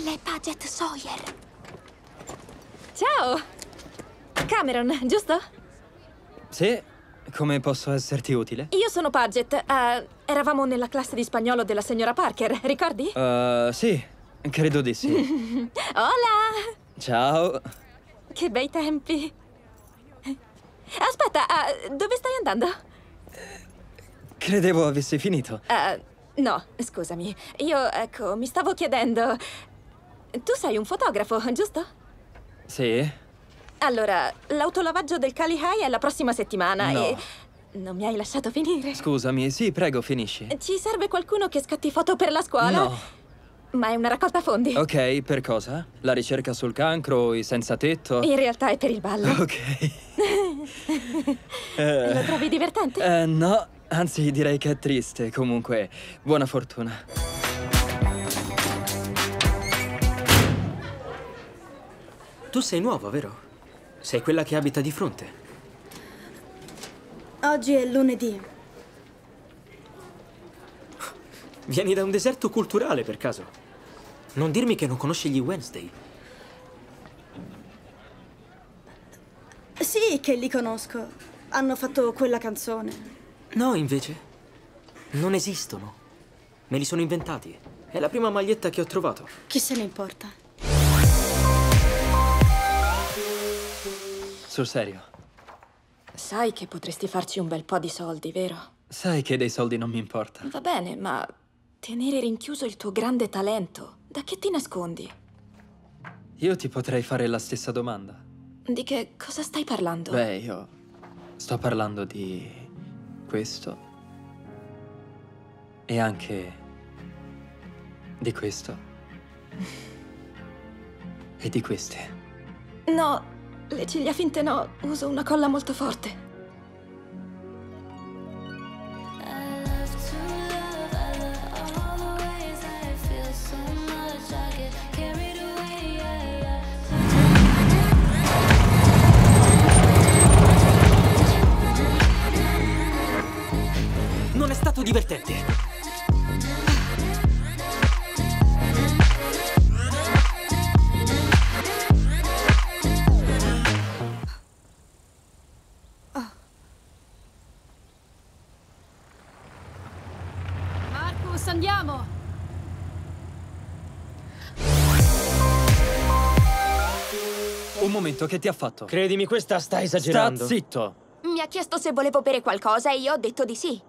Quella è Padget Sawyer. Ciao! Cameron, giusto? Sì, come posso esserti utile? Io sono Padget. Eravamo nella classe di spagnolo della signora Parker, ricordi? Sì, credo di sì. Hola! Ciao! Che bei tempi! Aspetta, dove stai andando? Credevo avessi finito. No, scusami. Io, ecco, mi stavo chiedendo... Tu sei un fotografo, giusto? Sì. Allora, l'autolavaggio del Cali High è la prossima settimana e... Non mi hai lasciato finire. Scusami, sì, prego, finisci. Ci serve qualcuno che scatti foto per la scuola? No. Ma è una raccolta fondi. Ok, per cosa? La ricerca sul cancro, i senza tetto? In realtà è per il ballo. Ok. Lo trovi divertente? No. Anzi, direi che è triste. Comunque, buona fortuna. Tu sei nuova, vero? Sei quella che abita di fronte. Oggi è lunedì. Vieni da un deserto culturale, per caso. Non dirmi che non conosci gli Wednesday. Sì, che li conosco. Hanno fatto quella canzone. No, invece, non esistono. Me li sono inventati. È la prima maglietta che ho trovato. Chi se ne importa? Sul serio. Sai che potresti farci un bel po' di soldi, vero? Sai che dei soldi non mi importa. Va bene, ma tenere rinchiuso il tuo grande talento, da che ti nascondi? Io ti potrei fare la stessa domanda. Di che cosa stai parlando? Beh, io sto parlando di... questo e anche di questo e di queste. No, le ciglia finte no, uso una colla molto forte. Divertente. Marcus, andiamo. Un momento, che ti ha fatto? Credimi, questa sta esagerando. Sta zitto. Mi ha chiesto se volevo bere qualcosa e io ho detto di sì.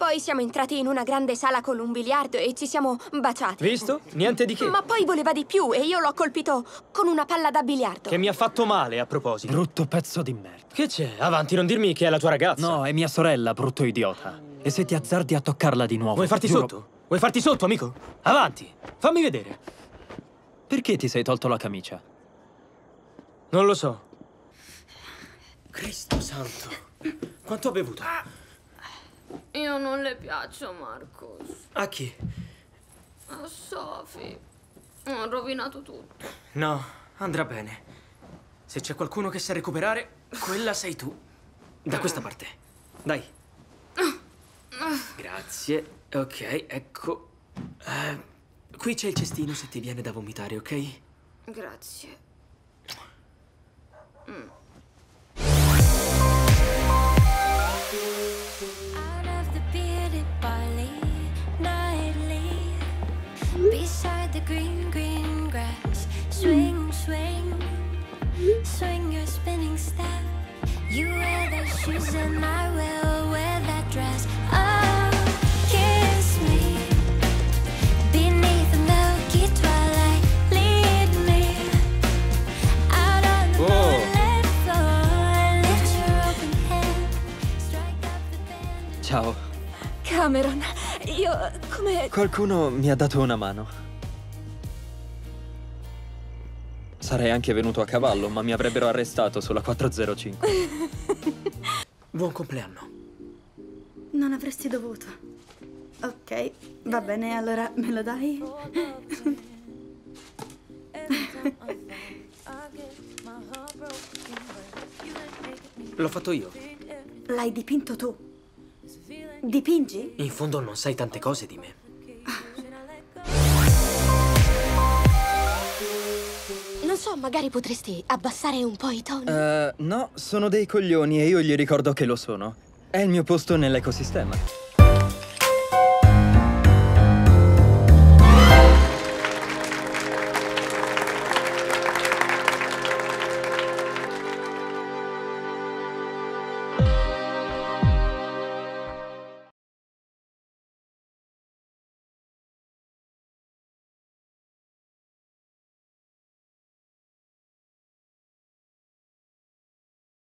Poi siamo entrati in una grande sala con un biliardo e ci siamo baciati. Visto? Niente di che. Ma poi voleva di più e io l'ho colpito con una palla da biliardo. Che mi ha fatto male, a proposito. Brutto pezzo di merda. Che c'è? Avanti, non dirmi che è la tua ragazza. No, è mia sorella, brutto idiota. E se ti azzardi a toccarla di nuovo... Vuoi farti sotto? Vuoi farti sotto, amico? Avanti, fammi vedere. Perché ti sei tolto la camicia? Non lo so. Cristo santo. Quanto ho bevuto? Io non le piaccio, Marcus. A chi? A Sophie. Ho rovinato tutto. No, andrà bene. Se c'è qualcuno che sa recuperare, quella sei tu. Da questa parte. Dai. Grazie. Ok, ecco. Qui c'è il cestino se ti viene da vomitare, ok? Grazie. And I will wear that dress. Oh, kiss me beneath the milky twilight. Lead me out on the moonlit floor. Lift your open hand, strike up the band. Ciao. Cameron, io come... Qualcuno mi ha dato una mano. Sarei anche venuto a cavallo, ma mi avrebbero arrestato sulla 405. Buon compleanno. Non avresti dovuto. Ok, va bene, allora me lo dai? L'ho fatto io. L'hai dipinto tu? Dipingi? In fondo non sai tante cose di me. so, magari potresti abbassare un po' i toni. No, sono dei coglioni e io gli ricordo che lo sono. È il mio posto nell'ecosistema.